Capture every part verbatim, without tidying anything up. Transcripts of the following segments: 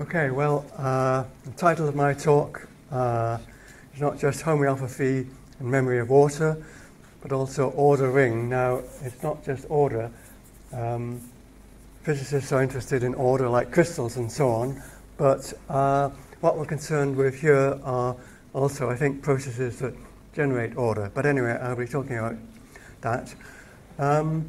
Okay, well, uh, the title of my talk uh, is not just homeopathy and memory of water, but also ordering. Now, it's not just order. Um, physicists are interested in order, like crystals and so on, but uh, what we're concerned with here are also, I think, processes that generate order. But anyway, I'll be talking about that. Um,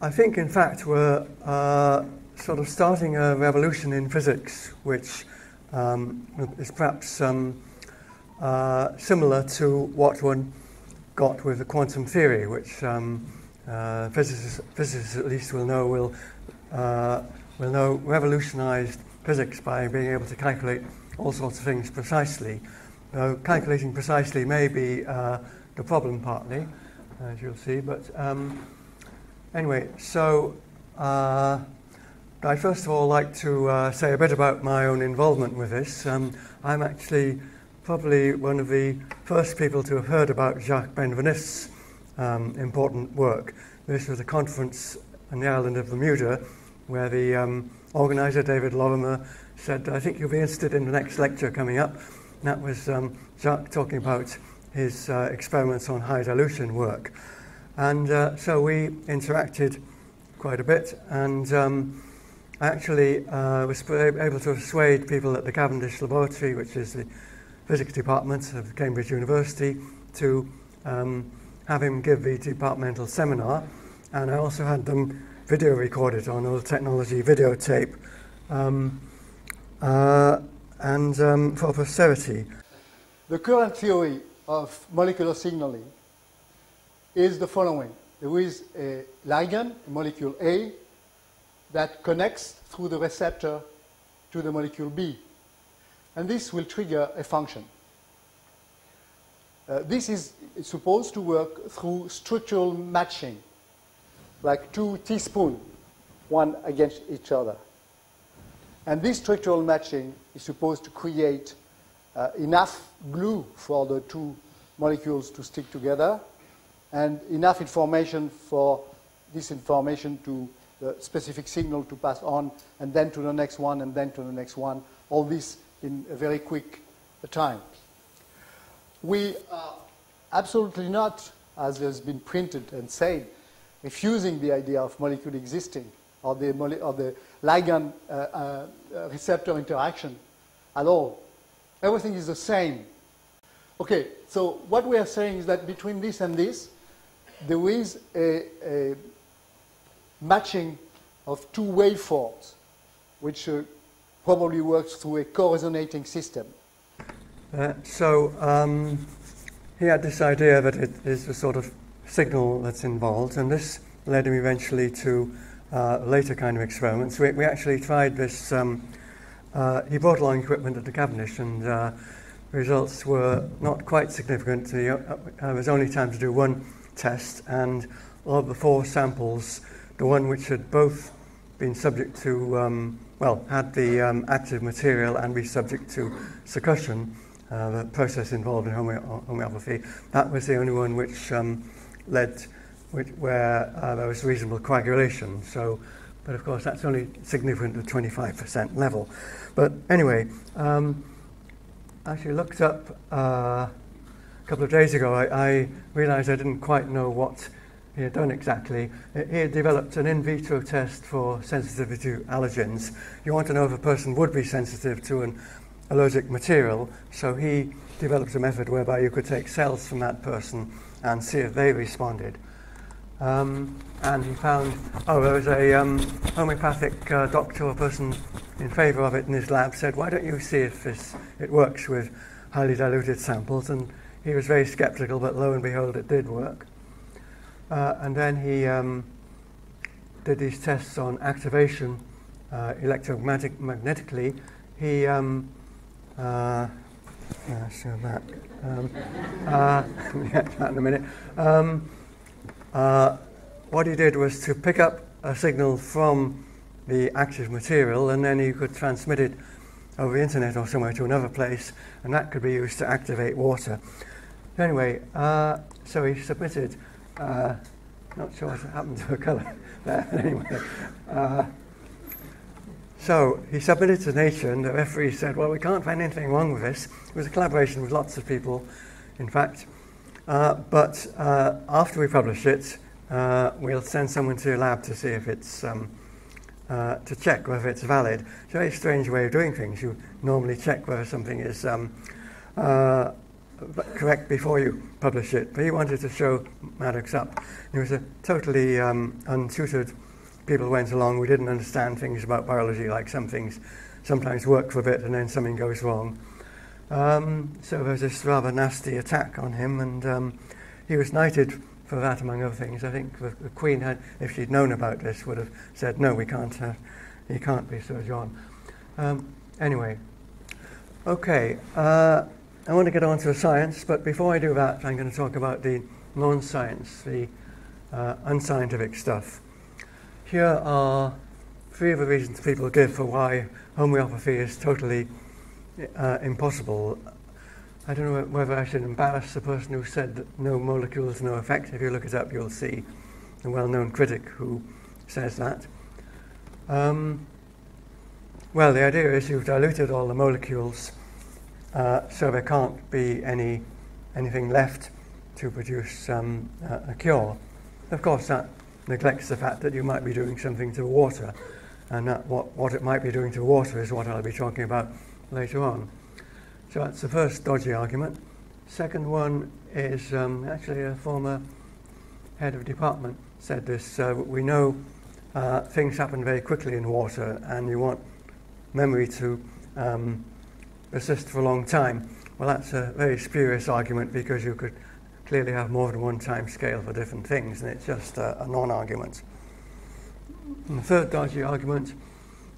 I think, in fact, we're uh, sort of starting a revolution in physics, which um, is perhaps um, uh, similar to what one got with the quantum theory, which um, uh, physicists, physicists at least will know will uh, will know revolutionized physics by being able to calculate all sorts of things precisely. Now, calculating precisely may be uh, the problem partly, as you'll see, but um, anyway, so uh, I first of all like to uh, say a bit about my own involvement with this. Um, I'm actually probably one of the first people to have heard about Jacques Benveniste's um, important work. This was a conference on the island of Bermuda where the um, organizer, David Lorimer, said, I think you'll be interested in the next lecture coming up. And that was um, Jacques talking about his uh, experiments on high dilution work. And uh, so we interacted quite a bit, and um, I actually uh, was able to persuade people at the Cavendish Laboratory, which is the physics department of Cambridge University, to um, have him give the departmental seminar. And I also had them video record it on old technology videotape um, uh, and um, for posterity. The current theory of molecular signaling is the following. There is a ligand, a molecule A, that connects through the receptor to the molecule B. And this will trigger a function. Uh, this is supposed to work through structural matching, like two teaspoons, one against each other. And this structural matching is supposed to create uh, enough glue for the two molecules to stick together, and enough information for this information to the specific signal to pass on, and then to the next one, and then to the next one, all this in a very quick time. We are absolutely not, as has been printed and said, refusing the idea of molecule existing, or the, or the ligand uh, uh, receptor interaction at all. Everything is the same. Okay, so what we are saying is that between this and this, there is a, a matching of two waveforms, which uh, probably works through a co-resonating system. Uh, so um, he had this idea that it is the sort of signal that's involved, and this led him eventually to uh, later kind of experiments. We, we actually tried this. Um, uh, he brought along equipment at the Cavendish, and uh, results were not quite significant. He, uh, there was only time to do one test, and of the four samples, the one which had both been subject to, um, well, had the um, active material and be subject to succussion, uh, the process involved in homeo homeopathy, that was the only one which um, led, which, where uh, there was reasonable coagulation. So, but of course that's only significant at twenty-five percent level. But anyway, um, actually looked up uh, a couple of days ago, I, I realized I didn't quite know what he had done exactly. He had developed an in vitro test for sensitivity to allergens. You want to know if a person would be sensitive to an allergic material, so he developed a method whereby you could take cells from that person and see if they responded. Um, and he found, oh, there was a um, homeopathic uh, doctor or person in favor of it in his lab said, why don't you see if this, it works with highly diluted samples? And he was very skeptical, but lo and behold, it did work. Uh, and then he um, did these tests on activation uh, electromagnetically. He um, uh, yeah, show that. Um, uh, yeah, that in a minute. Um, uh, what he did was to pick up a signal from the active material, and then he could transmit it over the internet or somewhere to another place, and that could be used to activate water. Anyway, uh, so he submitted. Uh, not sure what happened to her colour there, anyway. Uh, So he submitted to Nature, and the referee said, well, we can't find anything wrong with this. It was a collaboration with lots of people, in fact. Uh, but uh, after we publish it, uh, we'll send someone to your lab to see if it's, um, uh, to check whether it's valid. It's a very strange way of doing things. You normally check whether something is um, uh, correct before you publish it. But he wanted to show Maddox up. It was a totally um, untutored. People went along, we didn't understand things about biology, like some things sometimes work for a bit and then something goes wrong. Um, so there was this rather nasty attack on him, and um, he was knighted for that, among other things. I think the, the Queen had, if she'd known about this, would have said, no, we can't have, he can't be Sir John. Um, anyway, okay, uh, I want to get on to the science, but before I do that, I'm going to talk about the non-science, the uh, unscientific stuff. Here are three of the reasons people give for why homeopathy is totally uh, impossible. I don't know whether I should embarrass the person who said that no molecules, no effect. If you look it up, you'll see the well-known critic who says that. Um, well, the idea is you've diluted all the molecules, uh, so there can't be any anything left to produce um, a, a cure. Of course, that neglects the fact that you might be doing something to water, and that what, what it might be doing to water is what I'll be talking about later on. So that's the first dodgy argument. Second one is um, actually a former head of department said this. Uh, we know uh, things happen very quickly in water, and you want memory to um, persist for a long time. Well, that's a very spurious argument, because you could clearly have more than one time scale for different things, and it's just a, a non-argument. And the third dodgy argument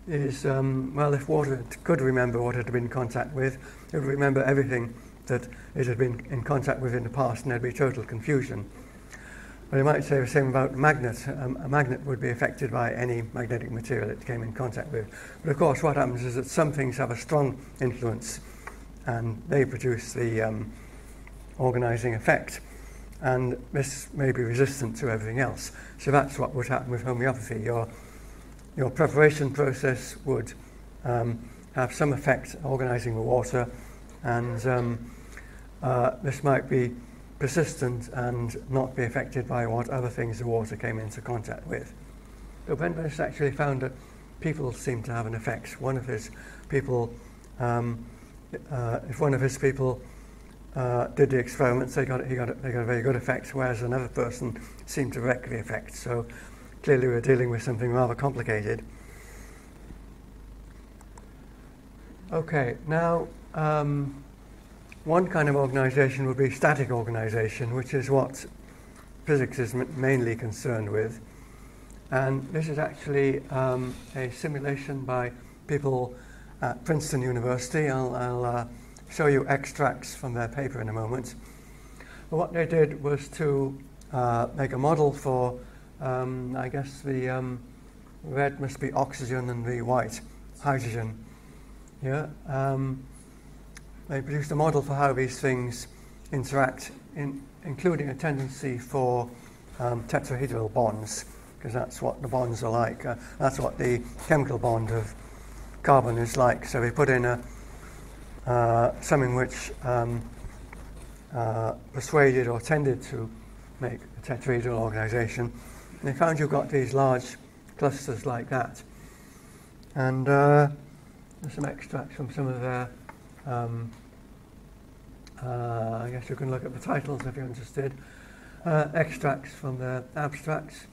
is, um, well, if water could remember what it had been in contact with, it would remember everything that it had been in contact with in the past, and there'd be total confusion. But you might say the same about magnets. Um, a magnet would be affected by any magnetic material it came in contact with. But of course, what happens is that some things have a strong influence, and they produce the um, organizing effect, and this may be resistant to everything else. So that's what would happen with homeopathy. Your, your preparation process would um, have some effect organizing the water, and um, uh, this might be persistent and not be affected by what other things the water came into contact with. But Benveniste actually found that people seem to have an effect. One of his people, um, uh, if one of his people Uh, did the experiments, they got, he got a, they got a very good effect, whereas another person seemed to wreck the effect. So clearly we're dealing with something rather complicated. Okay, now um, one kind of organization would be static organization, which is what physics is mainly concerned with. And this is actually um, a simulation by people at Princeton University. I'll, I'll uh, show you extracts from their paper in a moment. But what they did was to uh, make a model for, um, I guess the um, red must be oxygen and the white hydrogen. Yeah. Um, they produced a model for how these things interact, in, including a tendency for um, tetrahedral bonds, because that's what the bonds are like. Uh, that's what the chemical bond of carbon is like. So they put in a Uh, some in which um, uh, persuaded or tended to make a tetrahedral organization. And they found you've got these large clusters like that. And uh, there's some extracts from some of their, um, uh, I guess you can look at the titles if you're interested, uh, extracts from their abstracts.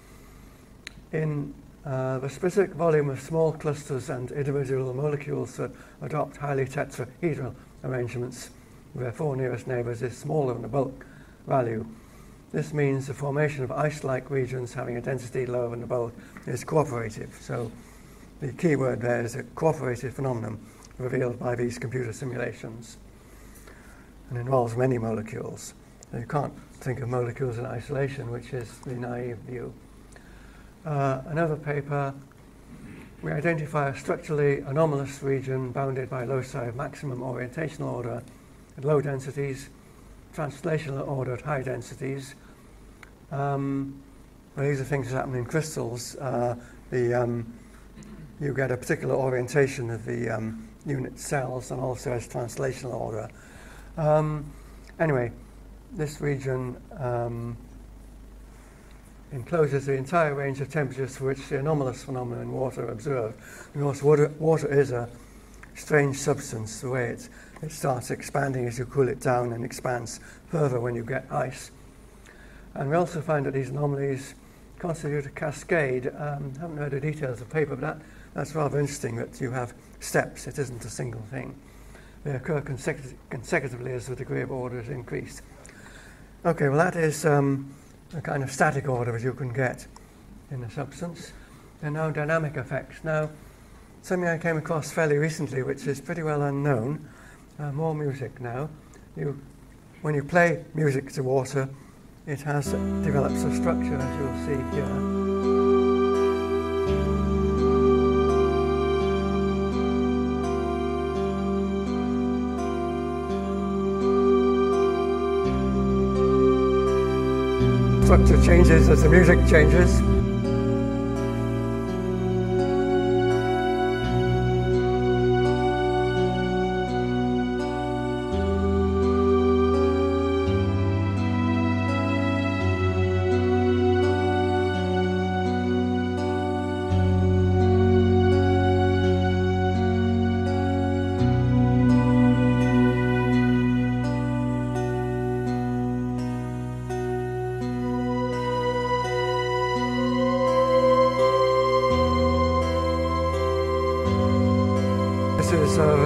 In Uh, the specific volume of small clusters and individual molecules that adopt highly tetrahedral arrangements, their four nearest neighbors, is smaller than the bulk value. This means the formation of ice-like regions having a density lower than the bulk is cooperative. So the key word there is a cooperative phenomenon revealed by these computer simulations, and involves many molecules. So you can't think of molecules in isolation, which is the naive view. Uh, another paper, we identify a structurally anomalous region bounded by loci of maximum orientational order at low densities, translational order at high densities. Um, well, these are things that happen in crystals. Uh, the um, you get a particular orientation of the um, unit cells and also its translational order. Um, anyway, this region um, encloses the entire range of temperatures for which the anomalous phenomena in water are observed. Of course, water, water is a strange substance, the way it, it starts expanding as you cool it down and expands further when you get ice. And we also find that these anomalies constitute a cascade. Um, I haven't heard the details of the paper, but that, that's rather interesting that you have steps. It isn't a single thing. They occur consecutive, consecutively as the degree of order is increased. Okay, well that is um, a kind of static order as you can get in a substance. There are now dynamic effects. Now, something I came across fairly recently, which is pretty well unknown. Uh, more music now. You, when you play music to water, it has developed a structure, as you'll see here. Structure changes as the music changes.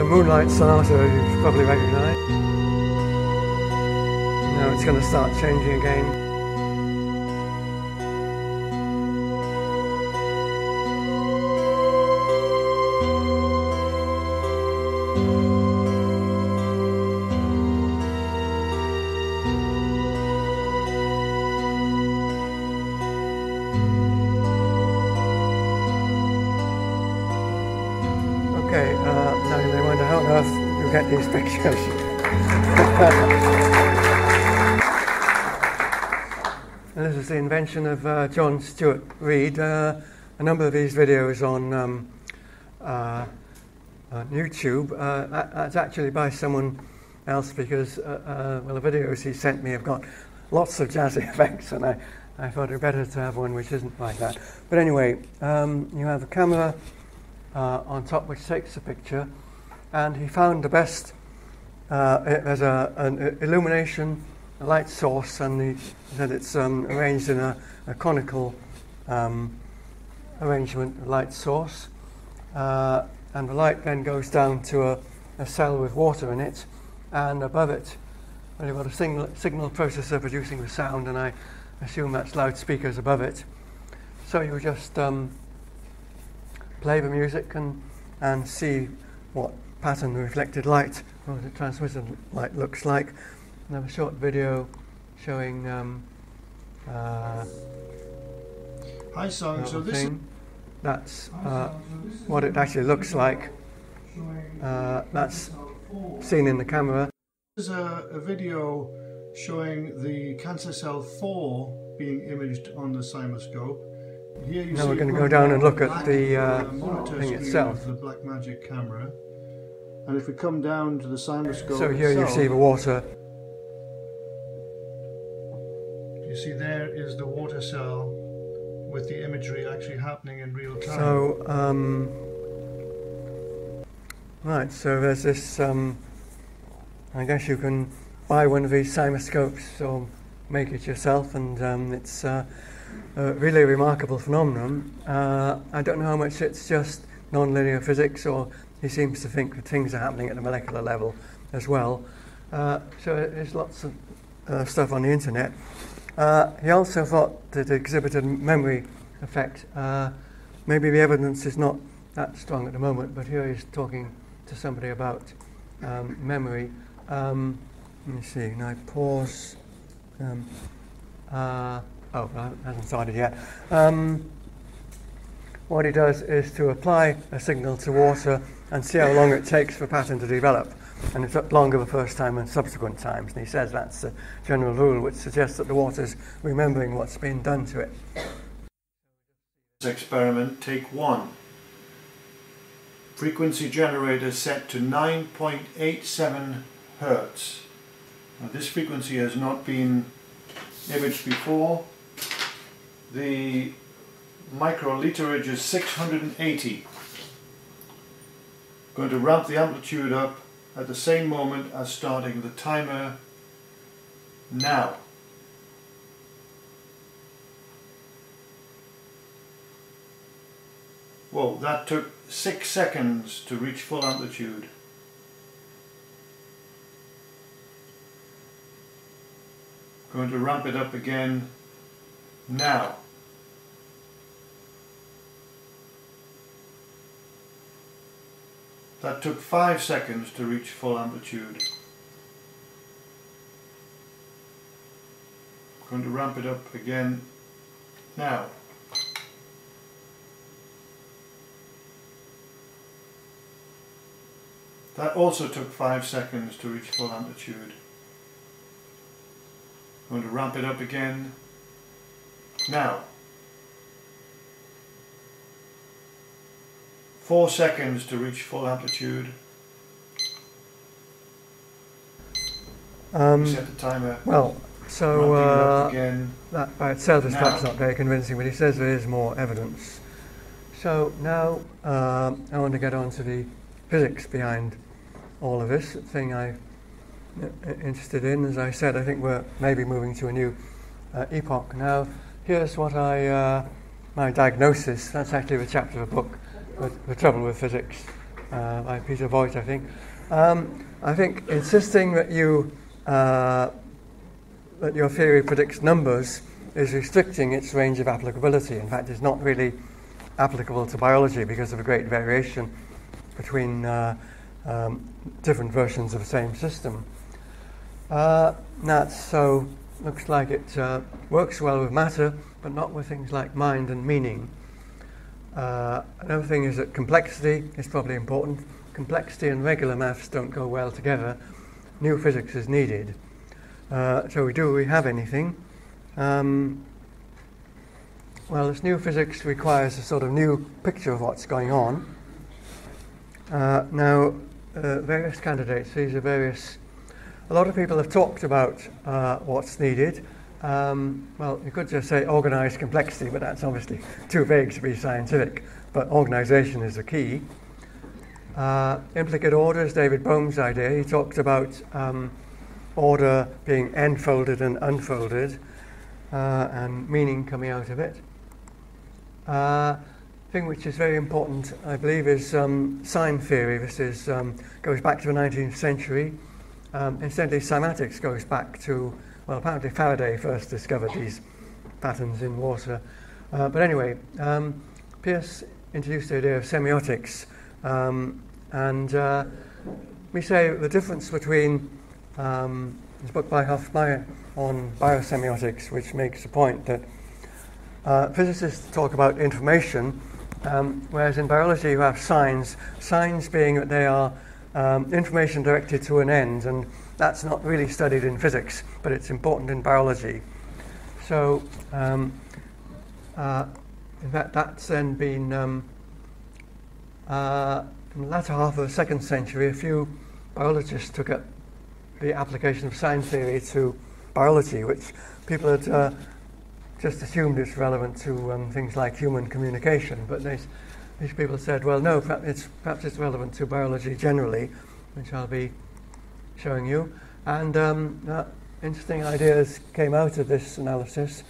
Moonlight Sonata, you probably recognize. Now it's going to start changing again. Okay, uh, now they wonder how on earth you get these pictures. And this is the invention of uh, John Stuart Reed. Uh, a number of these videos on, um, uh, on YouTube. Uh, that, that's actually by someone else because, uh, uh, well, the videos he sent me have got lots of jazzy effects, and I, I thought it better to have one which isn't like that. But anyway, um, you have a camera Uh, on top, which takes the picture, and he found the best. Uh, there's a, an illumination, a light source, and he said it's um, arranged in a, a conical um, arrangement of light source, uh, and the light then goes down to a, a cell with water in it, and above it, well, you've got a signal, signal processor producing the sound, and I assume that's loudspeakers above it. So you just um, play the music and, and see what pattern the reflected light or the transmitted light looks like. And I have a short video showing. Um, uh, Hi, song. So this thing. That's uh, what it actually looks like. Uh, that's seen in the camera. This is a, a video showing the cancer cell four being imaged on the cymascope. Here you now we're going to go down and look at the uh, monitor thing itself. The Blackmagic camera, and if we come down to the cymascope. So here itself, you see the water. You see, there is the water cell with the imagery actually happening in real time. So, um, right. So there's this. Um, I guess you can buy one of these cymascopes or make it yourself, and um, it's. Uh, Uh, really a remarkable phenomenon. Uh, I don't know how much it's just non-linear physics, or he seems to think that things are happening at the molecular level as well. Uh, so there's lots of uh, stuff on the internet. Uh, he also thought that it exhibited memory effect. Uh, maybe the evidence is not that strong at the moment, but here he's talking to somebody about um, memory. Um, let me see, now I pause. Um, uh, Oh, I haven't started yet. Um, what he does is to apply a signal to water and see how long it takes for pattern to develop. And it's longer the first time and subsequent times. And he says that's the general rule, which suggests that the water's remembering what's been done to it. Experiment, take one. frequency generator set to nine point eight seven hertz. Now, this frequency has not been imaged before. The microliterage is six hundred eighty. Going to ramp the amplitude up at the same moment as starting the timer now. Whoa, that took six seconds to reach full amplitude. Going to ramp it up again now. That took five seconds to reach full amplitude. Going to ramp it up again now. That also took five seconds to reach full amplitude. Going to ramp it up again now. Four seconds to reach full amplitude. Um, Set the timer. Well, so uh, again. That by itself is perhaps not very convincing, but he says there is more evidence. So now uh, I want to get on to the physics behind all of this, the thing I'm interested in. As I said, I think we're maybe moving to a new uh, epoch. Now, here's what I, uh, my diagnosis, that's actually the chapter of a book, The Trouble with Physics, uh, by Peter Voigt, I think. Um, I think insisting that you uh, that your theory predicts numbers is restricting its range of applicability. In fact, it's not really applicable to biology because of a great variation between uh, um, different versions of the same system. Uh, that's so looks like it uh, works well with matter, but not with things like mind and meaning. Uh, another thing is that complexity is probably important. Complexity and regular maths don't go well together. New physics is needed. Uh, so we do we have anything? Um, well, this new physics requires a sort of new picture of what's going on. Uh, now, uh, various candidates. These are various. A lot of people have talked about uh, what's needed. Um, well, you could just say organized complexity, but that's obviously too vague to be scientific. But organization is the key. Uh, implicate order is David Bohm's idea. He talked about um, order being enfolded and unfolded, uh, and meaning coming out of it. Uh, thing which is very important, I believe, is um, sign theory. This is um, goes back to the nineteenth century. Um, incidentally, cymatics goes back to. Well, apparently Faraday first discovered these patterns in water. Uh, but anyway, um, Peirce introduced the idea of semiotics. Um, and uh, we say the difference between um, this book by Hoffmeyer on biosemiotics, which makes the point that uh, physicists talk about information, um, whereas in biology you have signs, signs being that they are um, information directed to an end. And that's not really studied in physics, but it's important in biology. So um, uh, that, that's then been, um, uh, in the latter half of the second century, a few biologists took up the application of sign theory to biology, which people had uh, just assumed it's relevant to um, things like human communication. But these, these people said, well, no, perhaps it's, perhaps it's relevant to biology generally, which I'll be showing you. And um, uh, interesting ideas came out of this analysis.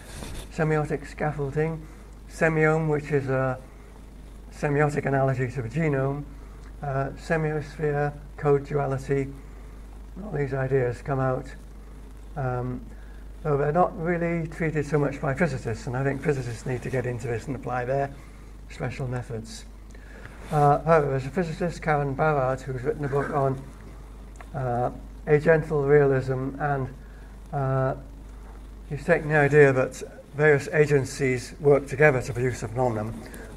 Semiotic scaffolding, semiome, which is a semiotic analogy to the genome, uh, semiosphere, code duality, all these ideas come out. Um, though they're not really treated so much by physicists, and I think physicists need to get into this and apply their special methods. Uh, however, there's a physicist, Karen Barad, who's written a book on Uh, agental realism, and uh, he's taken the idea that various agencies work together to produce a phenomenon,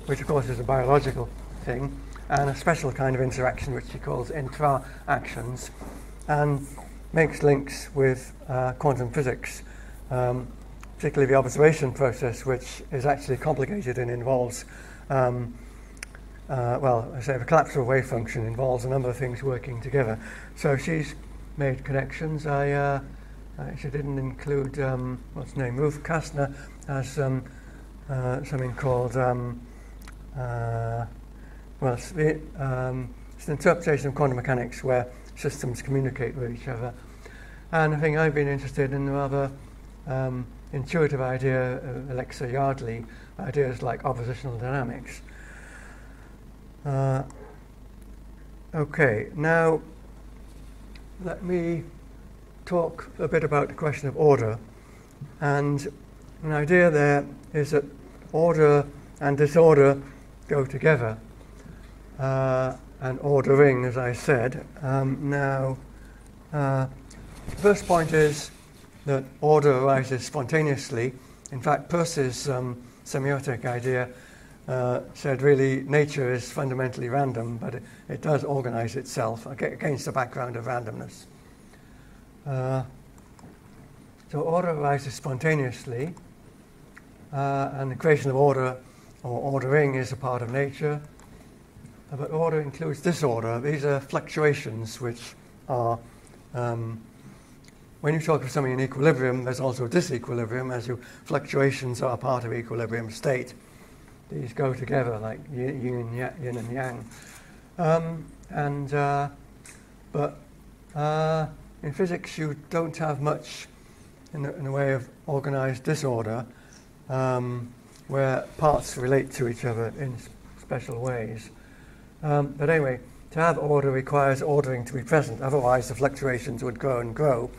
which of course is a biological thing, and a special kind of interaction which he calls intra-actions, and makes links with uh, quantum physics, um, particularly the observation process, which is actually complicated and involves um, uh, well, I say the collapsible wave function involves a number of things working together. So she's made connections. I uh, actually didn't include, um, what's her name, Ruth Kastner has um, uh, something called, um, uh, well, it's, the, um, it's an interpretation of quantum mechanics where systems communicate with each other. And I think I've been interested in the rather um, intuitive idea of Alexa Yardley, ideas like oppositional dynamics. Uh, okay, now let me talk a bit about the question of order. And an idea there is that order and disorder go together. Uh, and ordering, as I said. Um, now, uh, the first point is that order arises spontaneously. In fact, Peirce's um, semiotic idea uh, said really nature is fundamentally random, but it, it does organize itself against the background of randomness. Uh, so order arises spontaneously, uh, and the creation of order or ordering is a part of nature. Uh, but order includes disorder. These are fluctuations which are um, when you talk of something in equilibrium, there's also disequilibrium, as you, fluctuations are part of equilibrium state. These go together like yin, yin and yang. Um, and uh, but uh, in physics, you don't have much in the, in the way of organized disorder, um, where parts relate to each other in special ways. Um, but anyway, to have order requires ordering to be present. Otherwise, the fluctuations would grow and grow.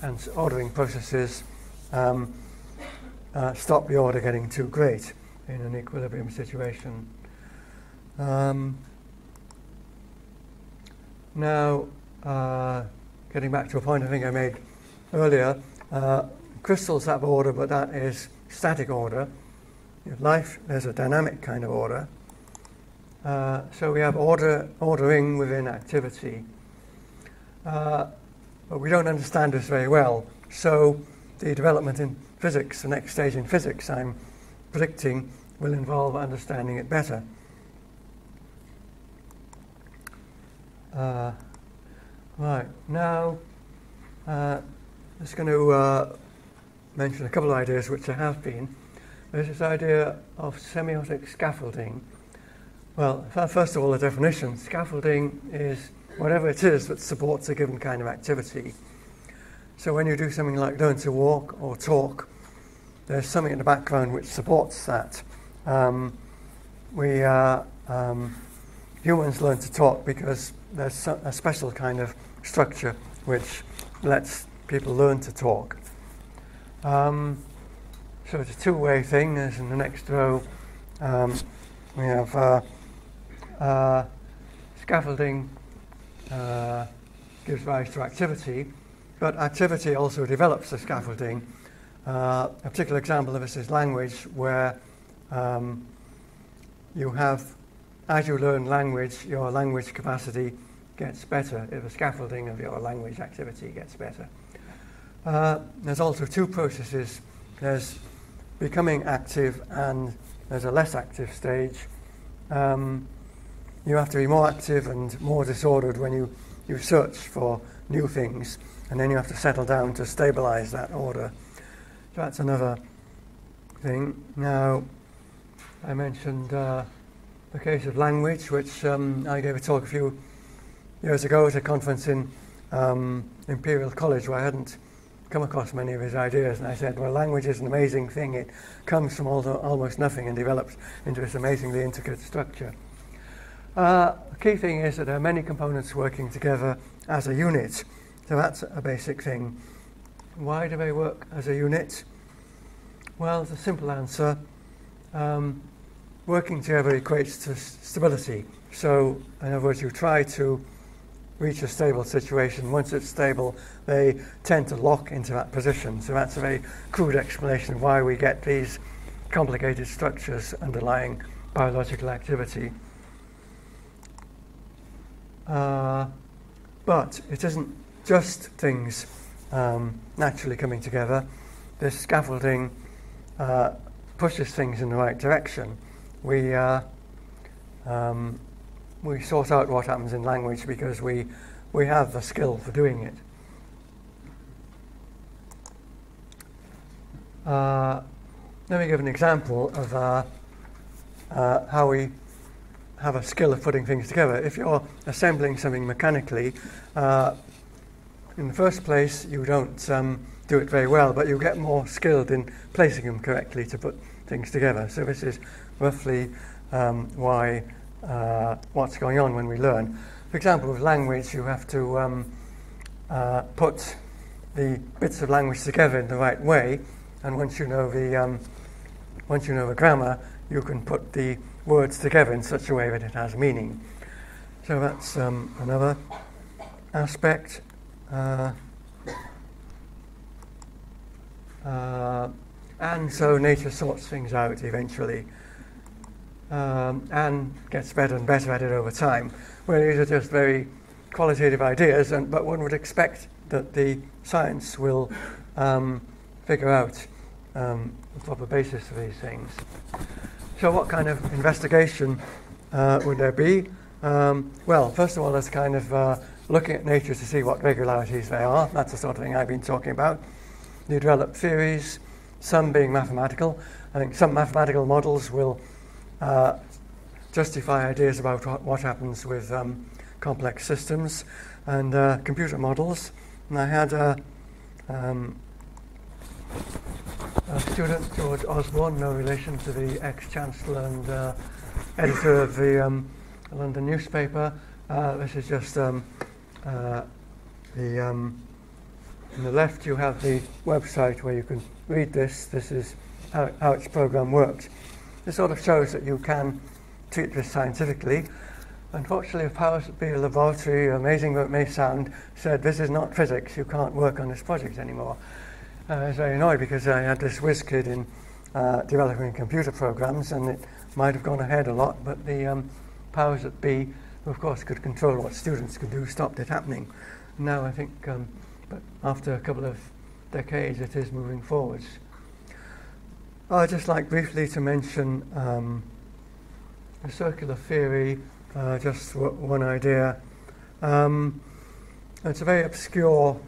And ordering processes um, uh, stop the order getting too great in an equilibrium situation. Um, now, uh, getting back to a point I think I made earlier, uh, crystals have order, but that is static order. In life, there's a dynamic kind of order. Uh, so we have order, ordering within activity. Uh, But we don't understand this very well. So the development in physics, the next stage in physics I'm predicting, will involve understanding it better. Uh, right, now uh, I'm just going to uh, mention a couple of ideas which I have been. There's this idea of semiotic scaffolding. Well, first of all, the definition. Scaffolding is whatever it is that supports a given kind of activity. So when you do something like learn to walk or talk, there's something in the background which supports that. Um, we uh, um, humans learn to talk because there's a special kind of structure which lets people learn to talk. Um, so it's a two-way thing. As in the next row, um, we have uh, uh, scaffolding. Uh, gives rise to activity, but activity also develops the scaffolding. Uh, a particular example of this is language, where um, you have, as you learn language, your language capacity gets better if the scaffolding of your language activity gets better. Uh, there's also two processes. There's becoming active and there's a less active stage. Um, You have to be more active and more disordered when you, you search for new things, and then you have to settle down to stabilize that order. So that's another thing. Now, I mentioned uh, the case of language, which um, I gave a talk a few years ago at a conference in um, Imperial College where I hadn't come across many of his ideas, and I said, well, language is an amazing thing. It comes from almost nothing and develops into this amazingly intricate structure. Uh, the key thing is that there are many components working together as a unit. So that's a basic thing. Why do they work as a unit? Well, the simple answer, um, working together equates to stability. So, in other words, you try to reach a stable situation. Once it's stable, they tend to lock into that position. So that's a very crude explanation of why we get these complicated structures underlying biological activity. Uh, but it isn't just things um, naturally coming together. This scaffolding uh, pushes things in the right direction. We, uh, Um, we sort out what happens in language because we, we have the skill for doing it. Uh, let me give an example of uh, uh, how we have a skill of putting things together. If you're assembling something mechanically, uh, in the first place, you don't um, do it very well, but you get more skilled in placing them correctly to put things together. So this is roughly um, why uh, what's going on when we learn. For example, with language, you have to um, uh, put the bits of language together in the right way. And once you know the um, once you know the grammar, you can put the words together in such a way that it has meaning. So that's um, another aspect. Uh, uh, and so nature sorts things out eventually, um, and gets better and better at it over time. Well, these are just very qualitative ideas, and but one would expect that the science will um, figure out um, the proper basis for these things. So what kind of investigation uh, would there be? Um, well, first of all, there's kind of uh, looking at nature to see what regularities there are. That's the sort of thing I've been talking about. You develop theories, some being mathematical. I think some mathematical models will uh, justify ideas about what, what happens with um, complex systems, and uh, computer models. And I had a... Um, A student, George Osborne, no relation to the ex-chancellor and uh, editor of the um, London newspaper. Uh, this is just um, uh, the, um, on the left you have the website where you can read this. This is how, how its program worked. This sort of shows that you can treat this scientifically. Unfortunately, a powers that be a laboratory, amazing though it may sound, said this is not physics, you can't work on this project anymore. I was very annoyed because I had this whiz kid in uh, developing computer programs, and it might have gone ahead a lot, but the um, powers that be, who of course could control what students could do, stopped it happening. Now I think, um, but after a couple of decades, it is moving forwards. I'd just like briefly to mention um, a circular theory, uh, just w one idea. Um, it's a very obscure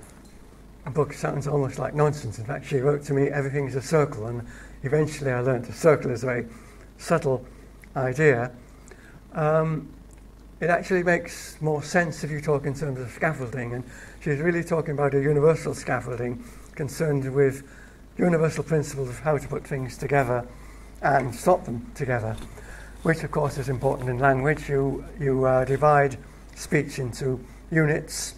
a book, sounds almost like nonsense. In fact, she wrote to me, everything is a circle, and eventually I learned a circle is a very subtle idea. Um, it actually makes more sense if you talk in terms of scaffolding, and she's really talking about a universal scaffolding concerned with universal principles of how to put things together and sort them together, which of course is important in language. You, you uh, divide speech into units,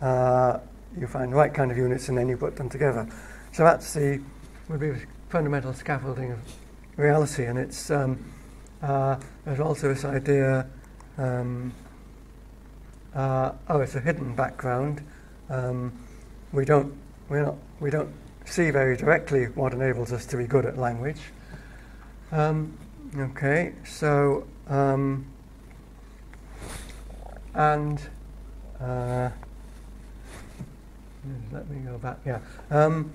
uh, you find the right kind of units and then you put them together. So that's the, would be the fundamental scaffolding of reality. And it's, um, uh, there's also this idea, um, uh, oh, it's a hidden background. Um, we don't, we're not, we don't see very directly what enables us to be good at language. Um, okay, so, um, and, uh, let me go back, yeah. Um,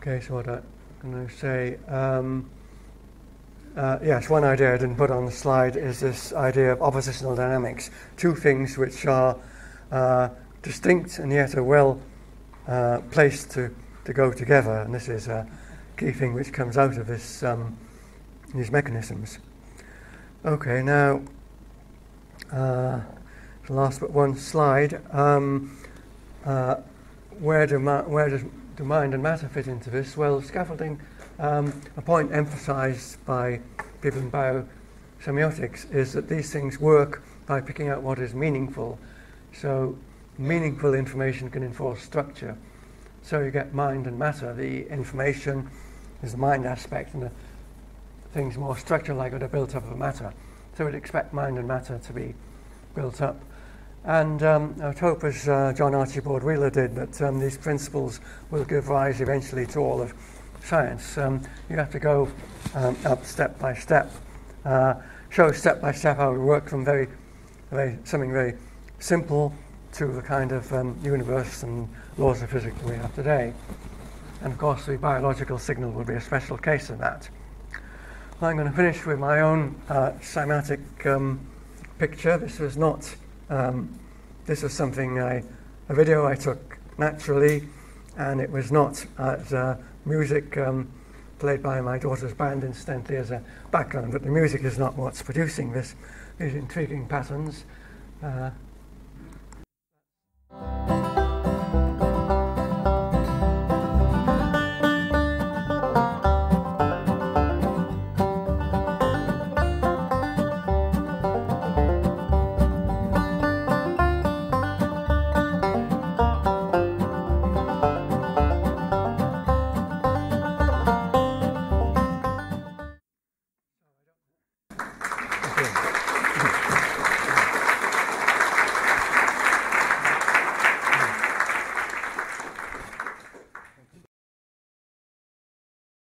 okay, so what I'm going to say, um, uh, yes, one idea I didn't put on the slide is this idea of oppositional dynamics. Two things which are uh, distinct and yet are well uh, placed to, to go together. And this is a key thing which comes out of this, um, these mechanisms. Okay, now, uh, the last but one slide. Um, Uh, where do, ma where does, do mind and matter fit into this? Well, scaffolding, um, a point emphasized by people in biosemiotics is that these things work by picking out what is meaningful. So meaningful information can enforce structure. So you get mind and matter. The information is the mind aspect, and the things more structure-like are built up of matter. So we'd expect mind and matter to be built up. And um, I would hope, as uh, John Archibald Wheeler did, that um, these principles will give rise eventually to all of science. Um, you have to go um, up step by step, uh, show step by step how we work from very, very something very simple to the kind of um, universe and laws of physics we have today. And of course, the biological signal will be a special case of that. I'm going to finish with my own uh, cymatic um, picture. This was not, um, this was something, I, a video I took naturally, and it was not as uh, music um, played by my daughter's band, incidentally, as a background, but the music is not what's producing this, these intriguing patterns. Uh,